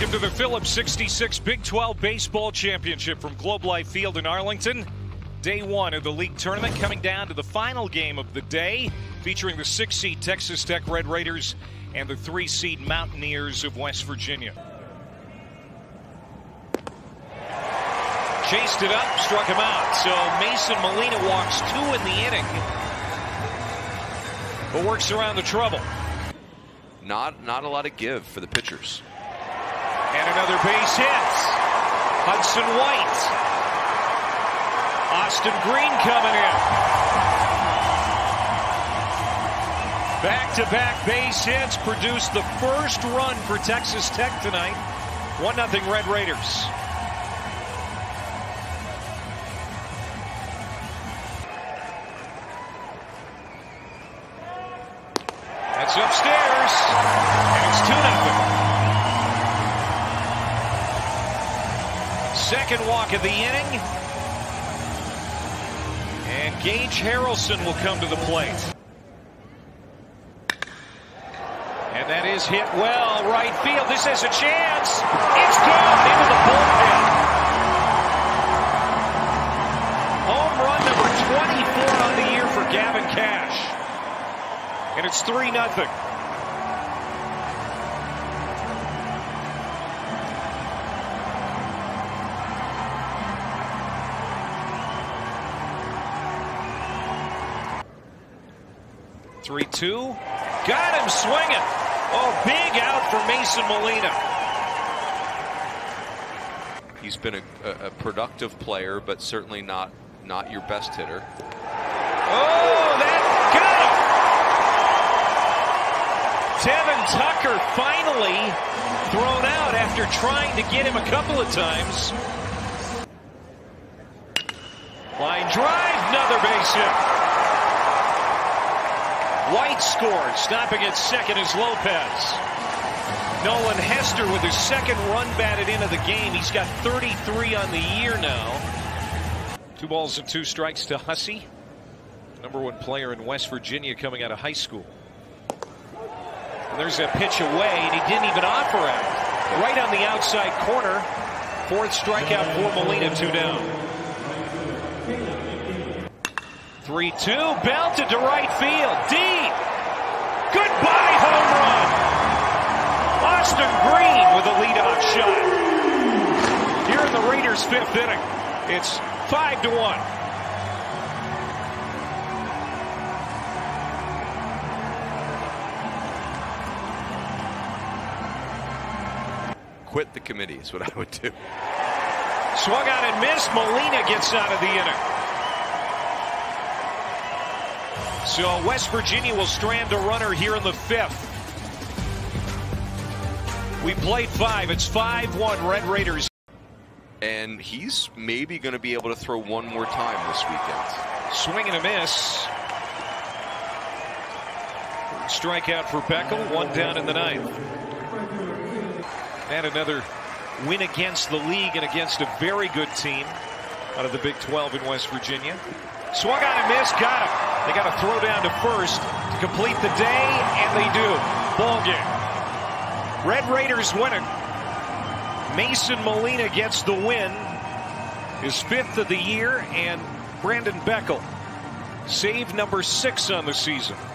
Welcome to the Phillips 66 Big 12 Baseball Championship from Globe Life Field in Arlington. Day one of the league tournament coming down to the final game of the day, featuring the 6-seed Texas Tech Red Raiders and the 3-seed Mountaineers of West Virginia. Chased it up, struck him out. So Mason Molina walks two in the inning, but works around the trouble. Not a lot of give for the pitchers. And another base hit. Hudson White. Austin Green coming in. Back-to-back base hits produced the first run for Texas Tech tonight. 1-0 Red Raiders. That's upstairs. And it's 2-0. Second walk of the inning, and Gage Harrelson will come to the plate. And that is hit well, right field. This has a chance. It's gone into the bullpen. Home run number 24 on the year for Gavin Cash, and it's 3-0. Two. Got him swinging. Oh, big out for Mason Molina. He's been a productive player, but certainly not your best hitter. Oh, that got him. Devin Tucker finally thrown out after trying to get him a couple of times. Line drive, another base hit. White scored, stopping at second is Lopez. Nolan Hester with his second run batted into the game. He's got 33 on the year now. 2 balls and 2 strikes to Hussey, #1 player in West Virginia coming out of high school. And there's that pitch away, and he didn't even offer it. Right on the outside corner. 4th strikeout for Molina, 2 down. 3-2, belted to right field, deep. Goodbye, home run. Austin Green with a leadoff shot. Here in the Raiders' 5th inning, it's 5-1. Quit the committee is what I would do. Swung out and missed. Molina gets out of the inning. So West Virginia will strand a runner here in the 5th. We played 5. It's 5-1 Red Raiders. And he's maybe going to be able to throw one more time this weekend. Swing and a miss. Strikeout for Beckel. 1 down in the 9th. And another win against the league and against a very good team out of the Big 12 in West Virginia. Swung on and missed, got him. They got a throw down to first to complete the day, and they do. Ball game. Red Raiders winning. Mason Molina gets the win, his 5th of the year, and Brandon Beckel, save number 6 on the season.